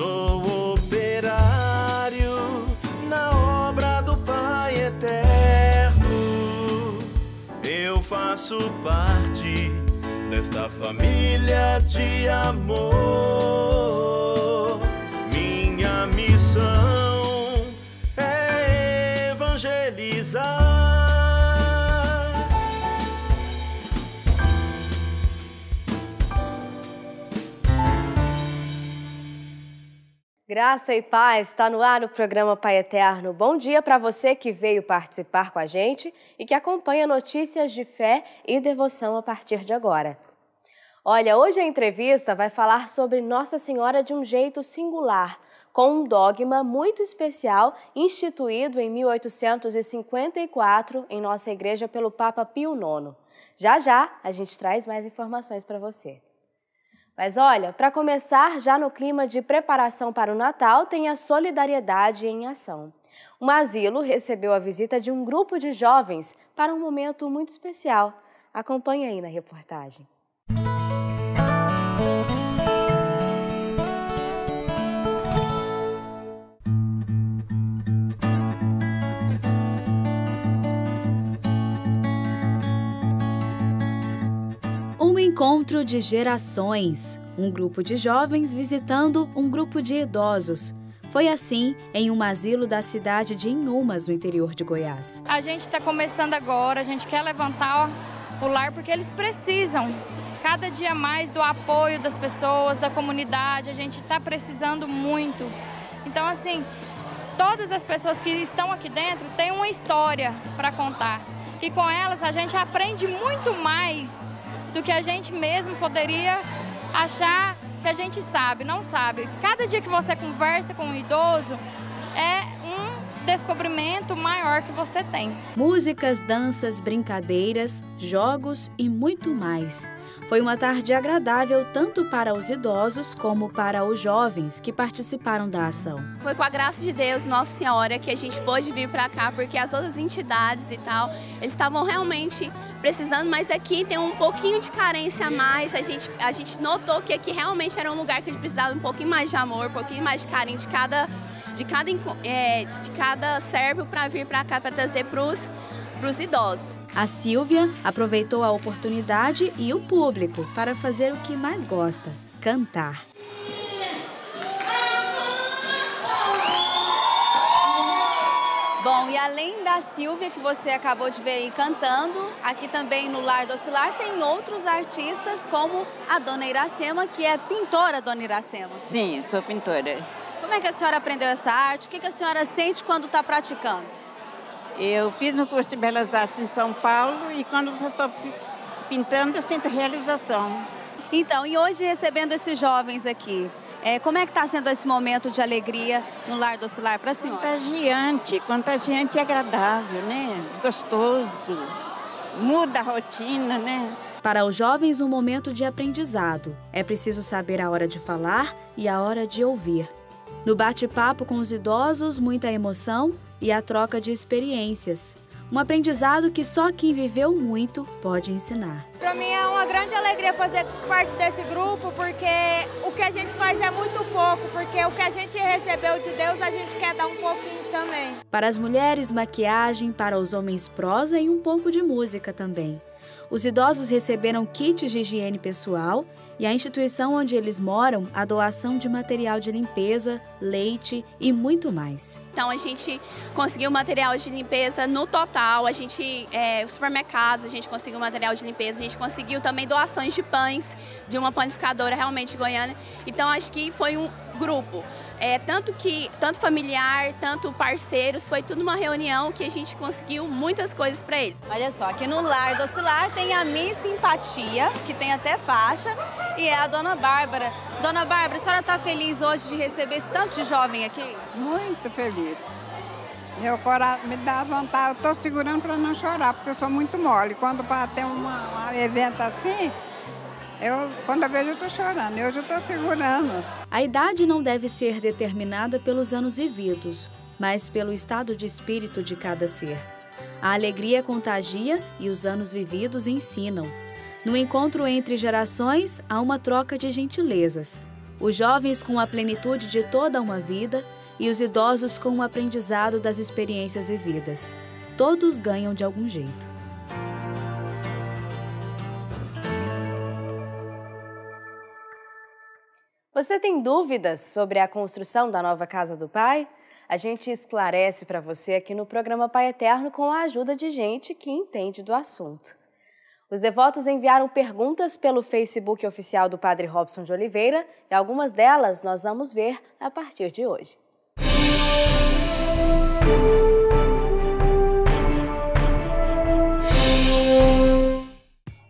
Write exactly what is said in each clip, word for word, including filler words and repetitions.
sou operário na obra do Pai Eterno. Eu faço parte desta família de amor. Minha missão é evangelizar. Graça e paz, está no ar o programa Pai Eterno. Bom dia para você que veio participar com a gente e que acompanha notícias de fé e devoção a partir de agora. Olha, hoje a entrevista vai falar sobre Nossa Senhora de um jeito singular, com um dogma muito especial instituído em mil oitocentos e cinquenta e quatro em nossa igreja pelo Papa Pio nono. Já já a gente traz mais informações para você. Mas olha, para começar, já no clima de preparação para o Natal, tem a solidariedade em ação. Um asilo recebeu a visita de um grupo de jovens para um momento muito especial. Acompanhe aí na reportagem. Encontro de gerações, um grupo de jovens visitando um grupo de idosos. Foi assim em um asilo da cidade de Inhumas, no interior de Goiás. A gente está começando agora, a gente quer levantar o lar porque eles precisam cada dia mais do apoio das pessoas, da comunidade, a gente está precisando muito. Então assim, todas as pessoas que estão aqui dentro têm uma história para contar e com elas a gente aprende muito mais do que a gente mesmo poderia achar que a gente sabe, não sabe. Cada dia que você conversa com um idoso, é um descobrimento maior que você tem. Músicas, danças, brincadeiras, jogos e muito mais. Foi uma tarde agradável tanto para os idosos como para os jovens que participaram da ação. Foi com a graça de Deus, Nossa Senhora, que a gente pôde vir para cá, porque as outras entidades e tal, eles estavam realmente precisando, mas aqui tem um pouquinho de carência a mais. A gente, a gente notou que aqui realmente era um lugar que a gente precisava um pouquinho mais de amor, um pouquinho mais de carinho de cada, de cada, é, de cada servo para vir para cá, para trazer para os... para os idosos. A Silvia aproveitou a oportunidade e o público para fazer o que mais gosta, cantar. Bom, e além da Silvia, que você acabou de ver aí cantando, aqui também no Lar do Açilar tem outros artistas, como a Dona Iracema, que é pintora, Dona Iracema. Sim, sou pintora. Como é que a senhora aprendeu essa arte? O que a senhora sente quando está praticando? Eu fiz um curso de Belas Artes em São Paulo e quando eu estou pintando, eu sinto realização. Então, e hoje recebendo esses jovens aqui, é, como é que está sendo esse momento de alegria no Lar do Açilar para a senhora? Contagiante, contagiante e agradável, né? Gostoso, muda a rotina, né? Para os jovens, um momento de aprendizado. É preciso saber a hora de falar e a hora de ouvir. No bate-papo com os idosos, muita emoção e a troca de experiências. Um aprendizado que só quem viveu muito pode ensinar. Para mim é uma grande alegria fazer parte desse grupo, porque o que a gente faz é muito pouco, porque o que a gente recebeu de Deus, a gente quer dar um pouquinho também. Para as mulheres, maquiagem, para os homens, prosa e um pouco de música também. Os idosos receberam kits de higiene pessoal e a instituição onde eles moram, a doação de material de limpeza, leite e muito mais. Então a gente conseguiu material de limpeza no total, a gente, é, supermercados, a gente conseguiu material de limpeza, a gente conseguiu também doações de pães de uma panificadora realmente goiana. Então acho que foi um grupo, é, tanto que tanto familiar, tanto parceiros, foi tudo uma reunião que a gente conseguiu muitas coisas para eles. Olha só, aqui no Lar do Açilar tem a Miss Simpatia, que tem até faixa, e é a Dona Bárbara. Dona Bárbara, a senhora está feliz hoje de receber esse tanto de jovem aqui? Muito feliz. Meu coração me dá vontade, eu tô segurando para não chorar, porque eu sou muito mole. Quando tem um evento assim, Eu, quando eu vejo, eu estou chorando, hoje eu estou segurando. A idade não deve ser determinada pelos anos vividos, mas pelo estado de espírito de cada ser. A alegria contagia e os anos vividos ensinam. No encontro entre gerações, há uma troca de gentilezas. os jovens com a plenitude de toda uma vida e os idosos com o aprendizado das experiências vividas. Todos ganham de algum jeito. Você tem dúvidas sobre a construção da nova Casa do Pai? A gente esclarece para você aqui no programa Pai Eterno com a ajuda de gente que entende do assunto. Os devotos enviaram perguntas pelo Facebook oficial do Padre Robson de Oliveira e algumas delas nós vamos ver a partir de hoje.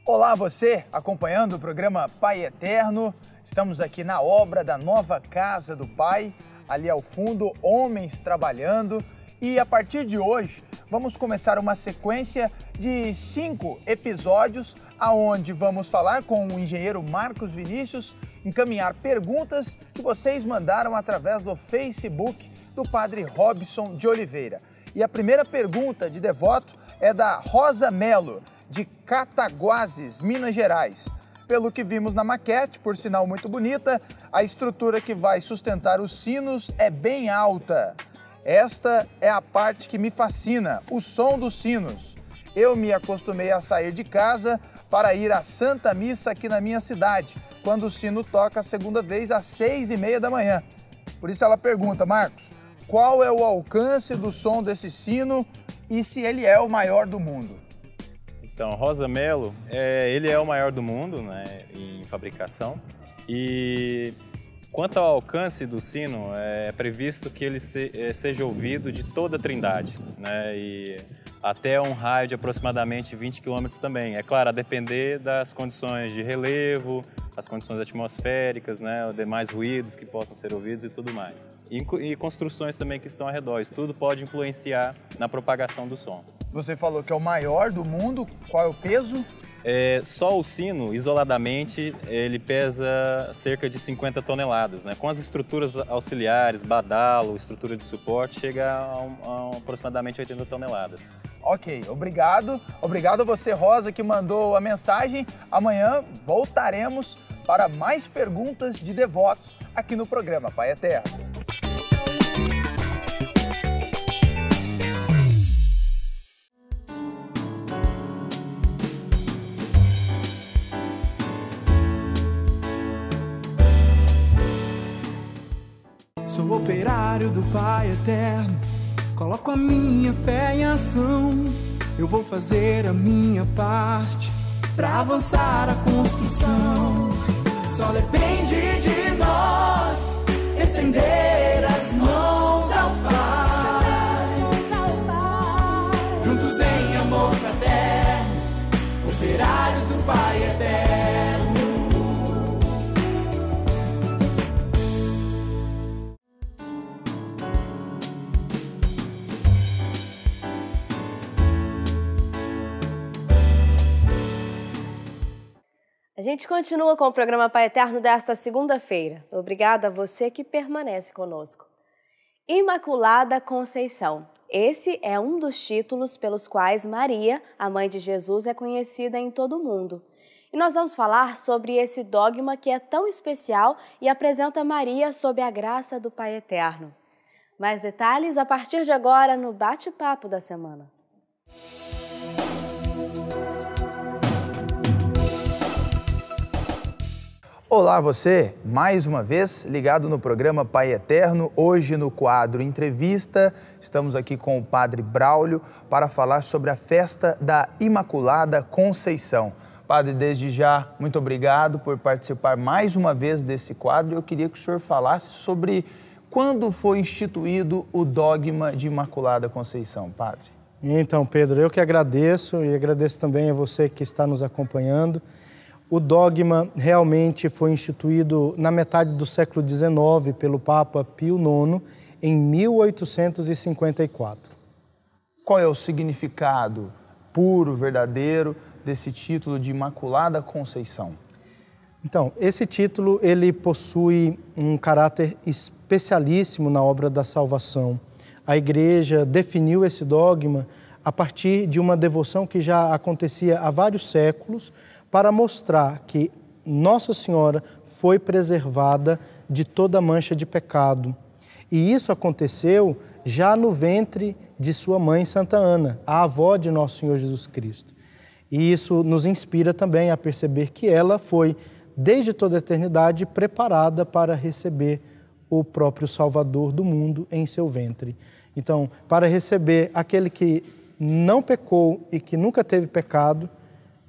Olá você, acompanhando o programa Pai Eterno. Estamos aqui na obra da nova Casa do Pai, ali ao fundo, homens trabalhando. E a partir de hoje, vamos começar uma sequência de cinco episódios onde vamos falar com o engenheiro Marcos Vinícius, encaminhar perguntas que vocês mandaram através do Facebook do Padre Robson de Oliveira. E a primeira pergunta de devoto é da Rosa Melo, de Cataguases, Minas Gerais. Pelo que vimos na maquete, por sinal muito bonita, a estrutura que vai sustentar os sinos é bem alta. Esta é a parte que me fascina, o som dos sinos. Eu me acostumei a sair de casa para ir à Santa Missa aqui na minha cidade, quando o sino toca a segunda vez às seis e meia da manhã. Por isso ela pergunta, Marcos, qual é o alcance do som desse sino e se ele é o maior do mundo? Então, Rosa Melo, é, ele é o maior do mundo, né, em fabricação e... Quanto ao alcance do sino, é previsto que ele se, é, seja ouvido de toda a Trindade, né? E até um raio de aproximadamente vinte quilômetros também. É claro, a depender das condições de relevo, as condições atmosféricas, né? Demais ruídos que possam ser ouvidos e tudo mais. E, e construções também que estão ao redor. Isso tudo pode influenciar na propagação do som. Você falou que é o maior do mundo. Qual é o peso? É, só o sino, isoladamente, ele pesa cerca de cinquenta toneladas, né? Com as estruturas auxiliares, badalo, estrutura de suporte, chega a, a aproximadamente oitenta toneladas. Ok, obrigado. Obrigado a você, Rosa, que mandou a mensagem. Amanhã voltaremos para mais perguntas de devotos aqui no programa Pai Eterno. Sou operário do Pai Eterno, coloco a minha fé em ação. Eu vou fazer a minha parte pra avançar a construção. Só depende de nós estender as mãos ao Pai, juntos em amor fraterno, operários do Pai Eterno. A gente continua com o programa Pai Eterno desta segunda-feira. Obrigada a você que permanece conosco. Imaculada Conceição. Esse é um dos títulos pelos quais Maria, a mãe de Jesus, é conhecida em todo o mundo. E nós vamos falar sobre esse dogma que é tão especial e apresenta Maria sob a graça do Pai Eterno. Mais detalhes a partir de agora no Bate-Papo da Semana. Olá você, mais uma vez ligado no programa Pai Eterno, hoje no quadro Entrevista, estamos aqui com o Padre Braulio para falar sobre a festa da Imaculada Conceição. Padre, desde já, muito obrigado por participar mais uma vez desse quadro. Eu queria que o senhor falasse sobre quando foi instituído o dogma de Imaculada Conceição, Padre. Então, Pedro, eu que agradeço e agradeço também a você que está nos acompanhando. O dogma realmente foi instituído na metade do século dezenove pelo Papa Pio nono, em mil oitocentos e cinquenta e quatro. Qual é o significado puro, verdadeiro, desse título de Imaculada Conceição? Então, esse título ele possui um caráter especialíssimo na obra da salvação. A Igreja definiu esse dogma a partir de uma devoção que já acontecia há vários séculos, para mostrar que Nossa Senhora foi preservada de toda mancha de pecado. E isso aconteceu já no ventre de sua mãe Santa Ana, a avó de Nosso Senhor Jesus Cristo. E isso nos inspira também a perceber que ela foi, desde toda a eternidade, preparada para receber o próprio Salvador do mundo em seu ventre. Então, para receber aquele que não pecou e que nunca teve pecado,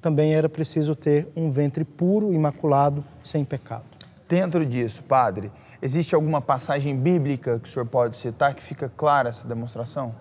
também era preciso ter um ventre puro, imaculado, sem pecado. Dentro disso, padre, existe alguma passagem bíblica que o senhor pode citar que fica clara essa demonstração?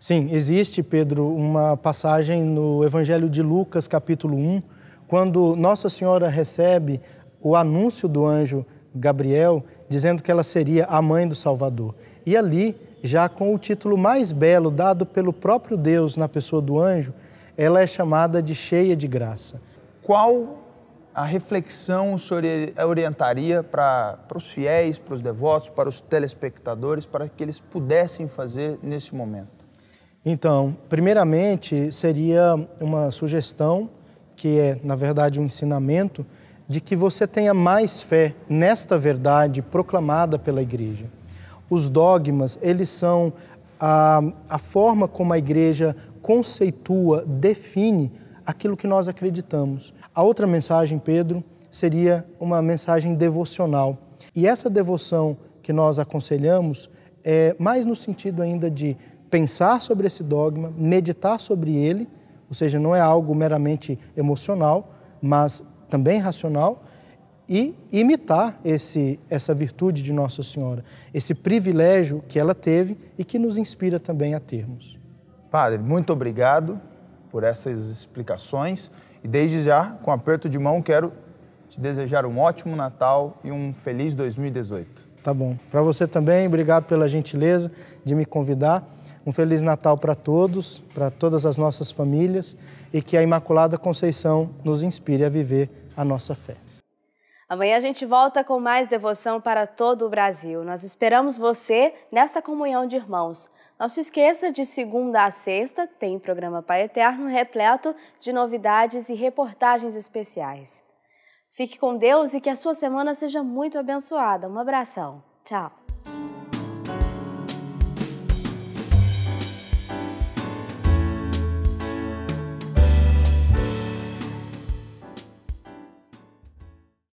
Sim, existe, Pedro, uma passagem no Evangelho de Lucas, capítulo um, quando Nossa Senhora recebe o anúncio do anjo Gabriel, dizendo que ela seria a mãe do Salvador. E ali, já com o título mais belo dado pelo próprio Deus na pessoa do anjo, ela é chamada de cheia de graça. Qual a reflexão o senhor orientaria para, para os fiéis, para os devotos, para os telespectadores, para que eles pudessem fazer nesse momento? Então, primeiramente, seria uma sugestão, que é, na verdade, um ensinamento, de que você tenha mais fé nesta verdade proclamada pela Igreja. Os dogmas, eles são a, a forma como a Igreja conceitua, define aquilo que nós acreditamos. A outra mensagem, Pedro, seria uma mensagem devocional. E essa devoção que nós aconselhamos é mais no sentido ainda de pensar sobre esse dogma, meditar sobre ele, ou seja, não é algo meramente emocional, mas também racional, e imitar esse, essa virtude de Nossa Senhora, esse privilégio que ela teve e que nos inspira também a termos. Padre, muito obrigado por essas explicações e desde já, com aperto de mão, quero te desejar um ótimo Natal e um feliz dois mil e dezoito. Tá bom. Para você também, obrigado pela gentileza de me convidar. Um Feliz Natal para todos, para todas as nossas famílias e que a Imaculada Conceição nos inspire a viver a nossa fé. Amanhã a gente volta com mais devoção para todo o Brasil. Nós esperamos você nesta comunhão de irmãos. Não se esqueça, de segunda a sexta tem o programa Pai Eterno repleto de novidades e reportagens especiais. Fique com Deus e que a sua semana seja muito abençoada. Um abração. Tchau.